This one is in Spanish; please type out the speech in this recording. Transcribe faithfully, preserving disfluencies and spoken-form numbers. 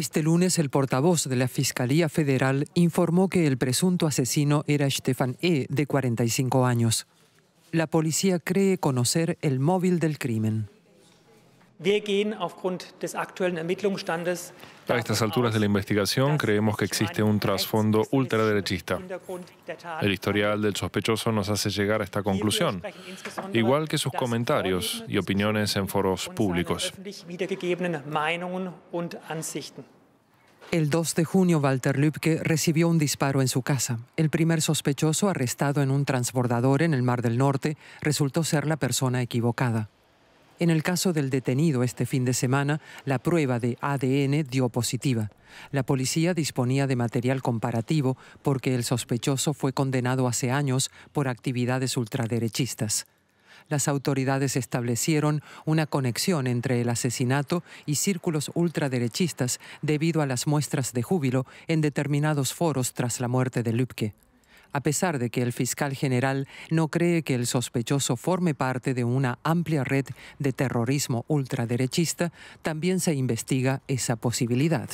Este lunes, el portavoz de la Fiscalía Federal informó que el presunto asesino era Stefan E., de cuarenta y cinco años. La policía cree conocer el móvil del crimen. A estas alturas de la investigación creemos que existe un trasfondo ultraderechista. El historial del sospechoso nos hace llegar a esta conclusión, igual que sus comentarios y opiniones en foros públicos. El dos de junio, Walter Lübcke recibió un disparo en su casa. El primer sospechoso, arrestado en un transbordador en el Mar del Norte, resultó ser la persona equivocada. En el caso del detenido este fin de semana, la prueba de A D N dio positiva. La policía disponía de material comparativo porque el sospechoso fue condenado hace años por actividades ultraderechistas. Las autoridades establecieron una conexión entre el asesinato y círculos ultraderechistas debido a las muestras de júbilo en determinados foros tras la muerte de Lübcke. A pesar de que el fiscal general no cree que el sospechoso forme parte de una amplia red de terrorismo ultraderechista, también se investiga esa posibilidad.